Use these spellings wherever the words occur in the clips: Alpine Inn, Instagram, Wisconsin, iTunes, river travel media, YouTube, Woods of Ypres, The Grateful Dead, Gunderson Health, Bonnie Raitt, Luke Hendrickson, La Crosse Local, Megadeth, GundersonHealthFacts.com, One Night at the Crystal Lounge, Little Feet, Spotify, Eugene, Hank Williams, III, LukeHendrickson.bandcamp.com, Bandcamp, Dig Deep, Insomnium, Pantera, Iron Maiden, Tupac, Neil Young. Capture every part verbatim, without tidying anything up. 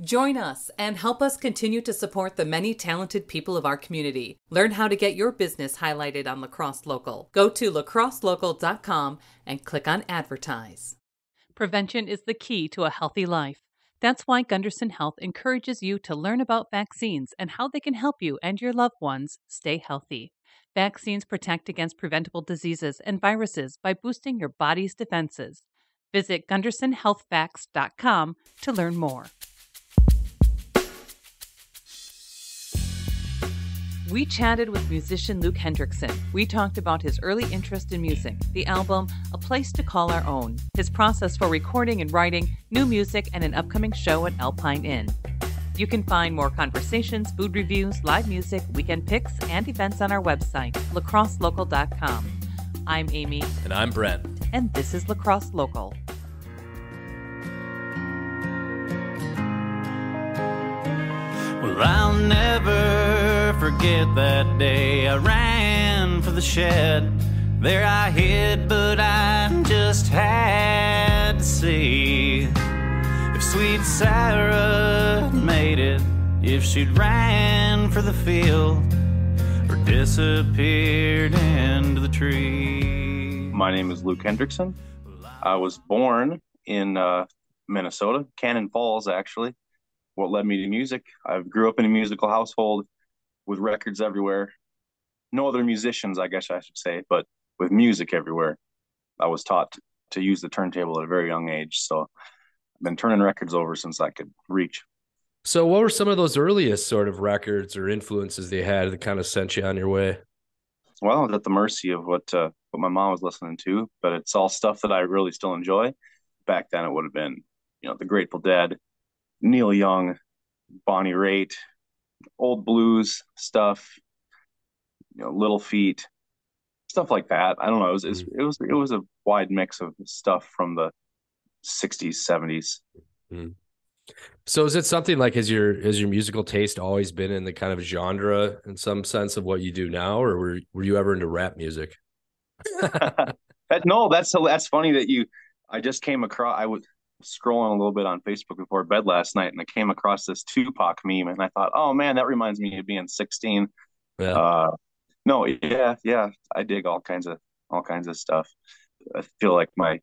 Join us and help us continue to support the many talented people of our community. Learn how to get your business highlighted on La Crosse Local. Go to lacrosse local dot com and click on Advertise. Prevention is the key to a healthy life. That's why Gunderson Health encourages you to learn about vaccines and how they can help you and your loved ones stay healthy. Vaccines protect against preventable diseases and viruses by boosting your body's defenses. Visit Gunderson Health Facts dot com to learn more. We chatted with musician Luke Hendrickson. We talked about his early interest in music, the album A Place to Call Our Own, his process for recording and writing, new music, and an upcoming show at Alpine Inn. You can find more conversations, food reviews, live music, weekend picks, and events on our website, lacrosse local dot com. I'm Amy. And I'm Brent. And this is La Crosse Local. Well, I'll never forget that day I ran for the shed. There I hid, but I just had to see if sweet Sarah made it, if she'd ran for the field or disappeared into the tree. My name is Luke Hendrickson. I was born in uh, Minnesota, Cannon Falls, actually. What led me to music. I grew up in a musical household with records everywhere. No other musicians, I guess I should say, but with music everywhere. I was taught to use the turntable at a very young age. So I've been turning records over since I could reach. So what were some of those earliest sort of records or influences they had that kind of sent you on your way? Well, I was at the mercy of what, uh, what my mom was listening to, but it's all stuff that I really still enjoy. Back then it would have been, you know, The Grateful Dead, Neil Young, Bonnie Raitt, old blues stuff, you know, Little Feet, stuff like that. I don't know. It was, mm-hmm. it was, it was a wide mix of stuff from the sixties, seventies. Mm-hmm. So is it something like, has your, has your musical taste always been in the kind of genre in some sense of what you do now, or were, were you ever into rap music? that, no, that's, that's funny that you, I just came across, I would, scrolling a little bit on Facebook before bed last night, and I came across this Tupac meme, and I thought, oh man, that reminds me of being sixteen. Yeah. Uh, no, yeah, yeah, I dig all kinds of all kinds of stuff. I feel like my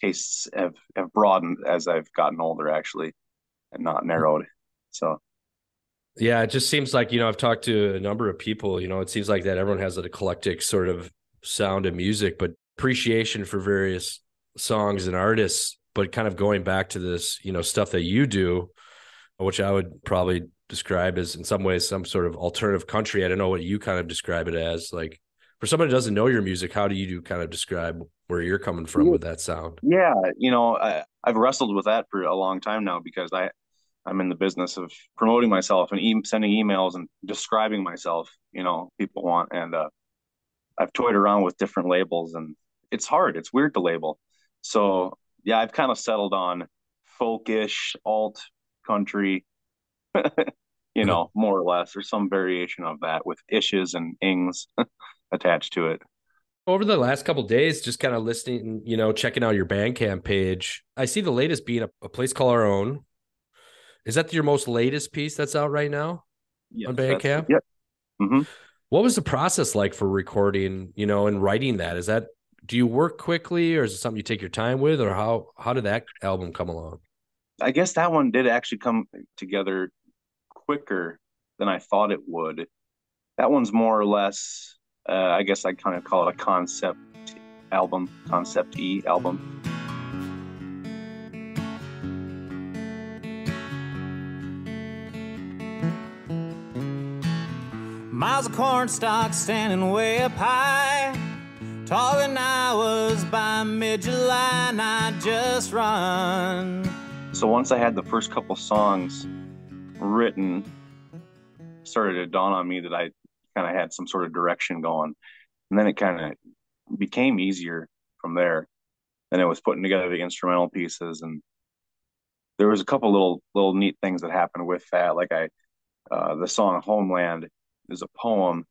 tastes have, have broadened as I've gotten older, actually, and not narrowed. So, yeah, it just seems like, you know, I've talked to a number of people. You know, it seems like that everyone has an eclectic sort of sound of music, but appreciation for various songs and artists. But kind of going back to this, you know, stuff that you do, which I would probably describe as in some ways some sort of alternative country. I don't know what you kind of describe it as. Like, for someone who doesn't know your music, how do you do kind of describe where you're coming from with that sound? Yeah, you know, I, I've wrestled with that for a long time now, because I, I'm in the business of promoting myself and e- sending emails and describing myself, you know, people want. And uh, I've toyed around with different labels, and it's hard. It's weird to label. So yeah, I've kind of settled on folkish, alt country, you know, more or less, or some variation of that with ishes and ings attached to it. Over the last couple of days, just kind of listening, you know, checking out your Bandcamp page, I see the latest being a, a Place Called Our Own. Is that your most latest piece that's out right now yes, on Bandcamp? Yep. Mm-hmm. What was the process like for recording, you know, and writing that? Is that Do you work quickly, or is it something you take your time with, or how, how did that album come along? I guess that one did actually come together quicker than I thought it would. That one's more or less, uh, I guess I kind of call it a concept album, concept E album. Miles of corn stalks standing way up high. Talking I was by mid-July, and I just run. So once I had the first couple songs written, it started to dawn on me that I kind of had some sort of direction going. And then it kind of became easier from there. And it was putting together the instrumental pieces. And there was a couple little little neat things that happened with that. Like I, uh, the song Homeland is a poem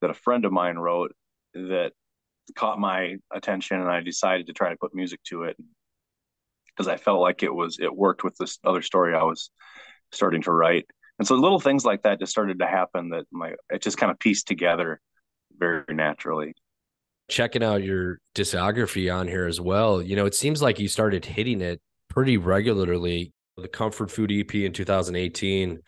that a friend of mine wrote that caught my attention, and I decided to try to put music to it. because I felt like it was, it worked with this other story I was starting to write. And so little things like that just started to happen that my, it just kind of pieced together very naturally. Checking out your discography on here as well, you know, it seems like you started hitting it pretty regularly. The Comfort Food E P in two thousand eighteen,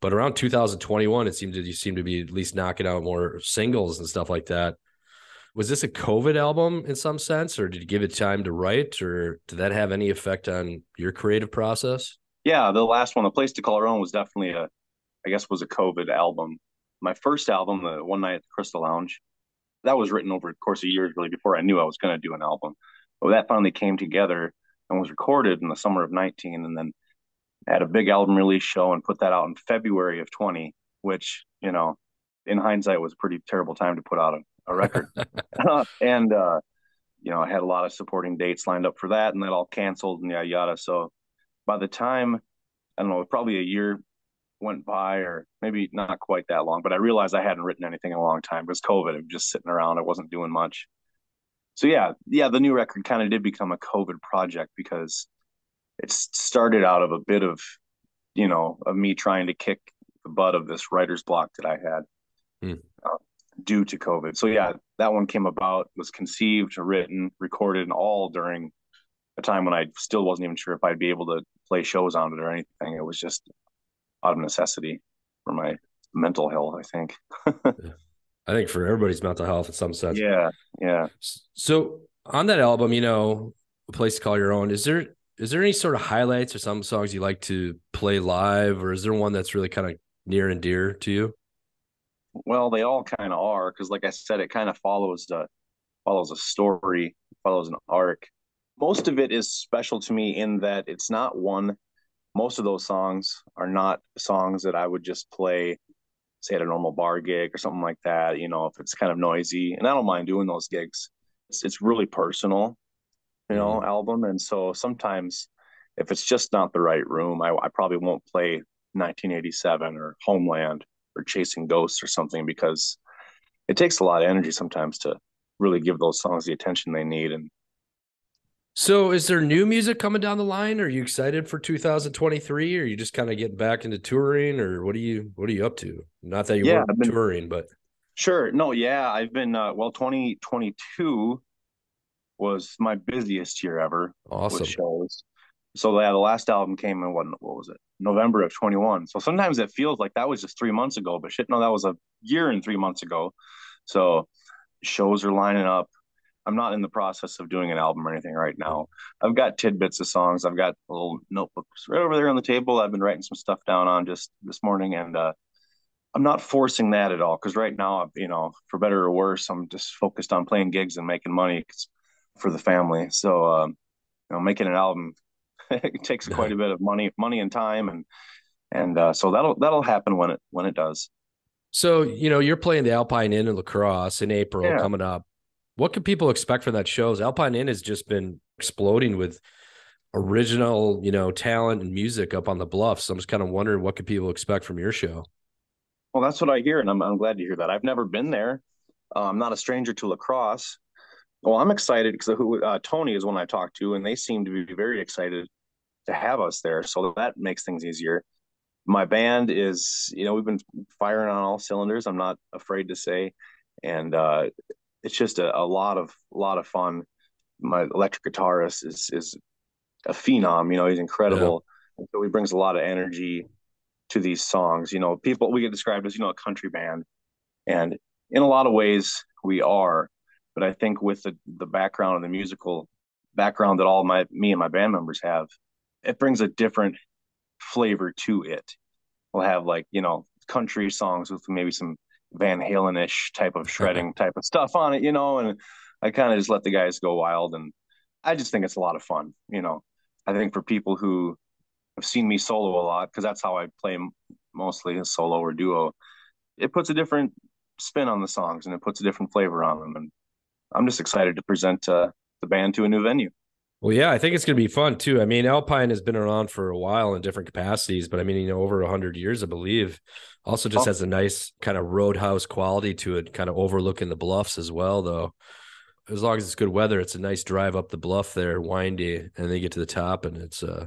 but around two thousand twenty-one, it seemed that you seemed to be at least knocking out more singles and stuff like that. Was this a COVID album in some sense, or did you give it time to write, or did that have any effect on your creative process? Yeah, the last one, A Place to Call Our Own, was definitely a, I guess, was a COVID album. My first album, the One Night at the Crystal Lounge, that was written over the course of years, really, before I knew I was going to do an album. But that finally came together and was recorded in the summer of nineteen, and then had a big album release show and put that out in February of twenty, which, you know, in hindsight was a pretty terrible time to put out a, a record. and, uh, you know, I had a lot of supporting dates lined up for that, and that all canceled and yada, yada. So by the time, I don't know, probably a year went by, or maybe not quite that long, but I realized I hadn't written anything in a long time. It was COVID. I was just sitting around. I wasn't doing much. So yeah, yeah, the new record kind of did become a COVID project, because it started out of a bit of, you know, of me trying to kick the butt of this writer's block that I had mm. uh, due to COVID. So yeah, that one came about, was conceived, written, recorded, and all during a time when I still wasn't even sure if I'd be able to play shows on it or anything. It was just out of necessity for my mental health, I think. yeah. I think for everybody's mental health in some sense. Yeah, yeah. So on that album, you know, A Place to Call Your Own, is there... Is there any sort of highlights or some songs you like to play live, or is there one that's really kind of near and dear to you? Well, they all kind of are, because like I said, it kind of follows the follows a story, follows an arc. Most of it is special to me in that it's not one. Most of those songs are not songs that I would just play, say, at a normal bar gig or something like that, you know, if it's kind of noisy. And I don't mind doing those gigs. It's, it's really personal, you know, album. And so sometimes if it's just not the right room, I, I probably won't play nineteen eighty-seven or Homeland or Chasing Ghosts or something, because it takes a lot of energy sometimes to really give those songs the attention they need. And so is there new music coming down the line? Are you excited for two thousand twenty-three, or are you just kind of getting back into touring, or what are you, what are you up to? Not that you yeah, weren't been, touring, but. Sure. No. Yeah. I've been, uh, well, twenty twenty-two was my busiest year ever. Awesome. With shows. So yeah, the last album came in what, what was it? November of twenty-one. So sometimes it feels like that was just three months ago, but shit, no, that was a year and three months ago. So shows are lining up. I'm not in the process of doing an album or anything right now. I've got tidbits of songs. I've got little notebooks right over there on the table. I've been writing some stuff down on just this morning, and uh, I'm not forcing that at all, because right now, you know, for better or worse, I'm just focused on playing gigs and making money for the family. So, um, you know, making an album, it takes quite a bit of money, money and time. And, and, uh, so that'll, that'll happen when it, when it does. So, you know, you're playing the Alpine Inn in La Crosse in April yeah. coming up. What can people expect from that show? Alpine Inn has just been exploding with original, you know, talent and music up on the bluff. So I'm just kind of wondering, what could people expect from your show? Well, that's what I hear. And I'm, I'm glad to hear that. I've never been there. Uh, I'm not a stranger to La Crosse. Well, I'm excited because uh, Tony is one I talked to, and they seem to be very excited to have us there. So that makes things easier. My band is, you know, we've been firing on all cylinders, I'm not afraid to say. And uh, it's just a, a lot of a lot of fun. My electric guitarist is, is a phenom, you know, he's incredible. Yeah. So he brings a lot of energy to these songs. You know, people, we get described as, you know, a country band. And in a lot of ways, we are. But I think with the, the background and the musical background that all my me and my band members have, it brings a different flavor to it. We'll have, like, you know, country songs with maybe some Van Halen-ish type of shredding type of stuff on it, you know, and I kind of just let the guys go wild. And I just think it's a lot of fun, you know. I think for people who have seen me solo a lot, because that's how I play mostly, a solo or duo, it puts a different spin on the songs and it puts a different flavor on them. And I'm just excited to present uh, the band to a new venue. Well, yeah, I think it's going to be fun, too. I mean, Alpine has been around for a while in different capacities, but I mean, you know, over one hundred years, I believe. Also just oh. has a nice kind of roadhouse quality to it, kind of overlooking the bluffs as well, though. as long as it's good weather, it's a nice drive up the bluff there, windy, and then you get to the top, and it's uh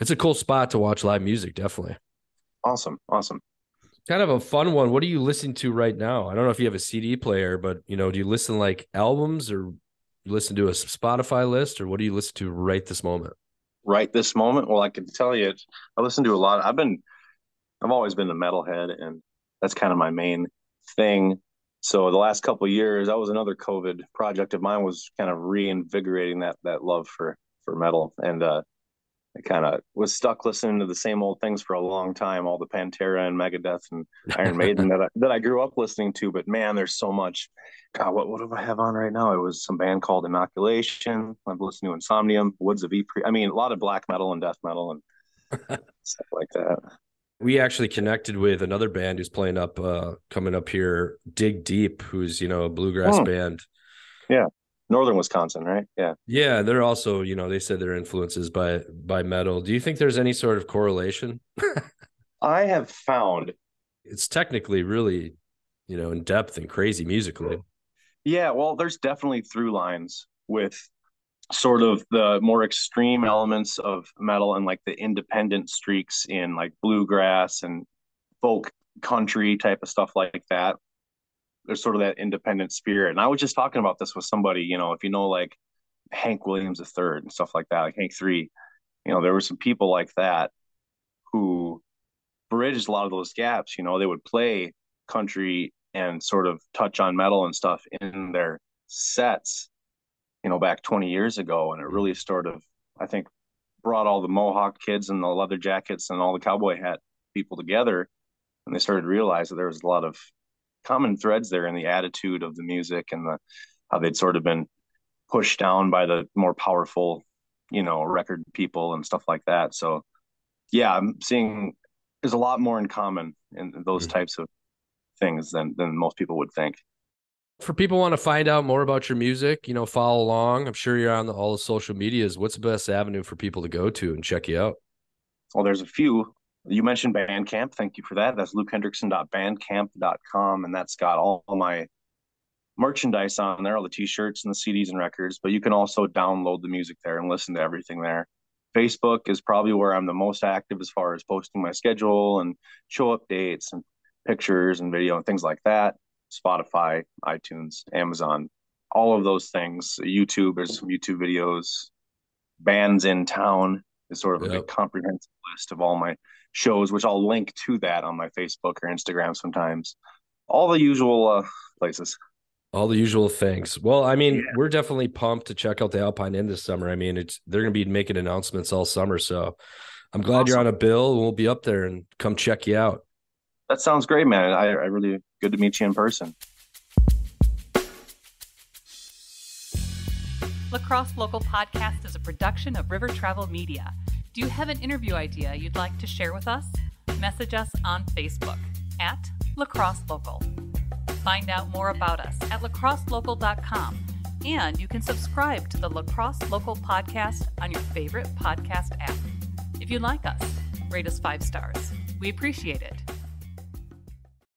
it's a cool spot to watch live music, definitely. Awesome, awesome. Kind of a fun one. What do you listen to right now? I don't know if you have a C D player, but you know, do you listen like albums, or you listen to a Spotify list, or what do you listen to right this moment? Right this moment? Well, I can tell you, I listen to a lot. I've been, I've always been a metalhead, and that's kind of my main thing. So the last couple of years, that was another COVID project of mine, was kind of reinvigorating that that love for for metal. And uh, I kind of was stuck listening to the same old things for a long time, all the Pantera and Megadeth and Iron Maiden that I, that I grew up listening to. But man, there's so much. God, what what do I have on right now? It was some band called Inoculation. I've listened to Insomnium, Woods of Ypres. I mean, a lot of black metal and death metal and stuff like that. We actually connected with another band who's playing up, uh, coming up here, Dig Deep, who's, you know, a bluegrass oh. band. Yeah. Northern Wisconsin, right? Yeah. Yeah. They're also, you know, they said their influences by, by metal. Do you think there's any sort of correlation? I have found it's technically really, you know, in depth and crazy musically. Yeah. Well, there's definitely through lines with sort of the more extreme elements of metal and like the independent streaks in like bluegrass and folk country type of stuff like that. There's sort of that independent spirit. And I was just talking about this with somebody, you know, if you know, like Hank Williams the third and stuff like that, like Hank the third, you know, there were some people like that who bridged a lot of those gaps. You know, they would play country and sort of touch on metal and stuff in their sets, you know, back twenty years ago. And it really sort of, I think, brought all the Mohawk kids and the leather jackets and all the cowboy hat people together. And they started to realize that there was a lot of common threads there in the attitude of the music and the how they'd sort of been pushed down by the more powerful, you know, record people and stuff like that. So yeah, I'm seeing there's a lot more in common in those mm-hmm. types of things than than most people would think. For people who want to find out more about your music, you know, follow along. I'm sure you're on the, all the social medias. What's the best avenue for people to go to and check you out? Well, there's a few. You mentioned Bandcamp. Thank you for that. That's Luke Hendrickson dot bandcamp dot com, and that's got all my merchandise on there, all the T-shirts and the C Ds and records. But you can also download the music there and listen to everything there. Facebook is probably where I'm the most active as far as posting my schedule and show updates and pictures and video and things like that. Spotify, iTunes, Amazon, all of those things. YouTube, there's some YouTube videos. Bands in Town is sort of yep. a big comprehensive list of all my shows, which I'll link to that on my Facebook or Instagram sometimes. All the usual uh, places. All the usual things. Well, I mean, yeah. we're definitely pumped to check out the Alpine Inn this summer. I mean, it's they're going to be making announcements all summer, so I'm glad awesome. You're on a bill. We'll be up there and come check you out. That sounds great, man. I, I really good to meet you in person. La Crosse Local Podcast is a production of River Travel Media. Do you have an interview idea you'd like to share with us? Message us on Facebook at La Crosse Local. Find out more about us at lacrosse local dot com, and you can subscribe to the La Crosse Local Podcast on your favorite podcast app. If you like us, rate us five stars. We appreciate it.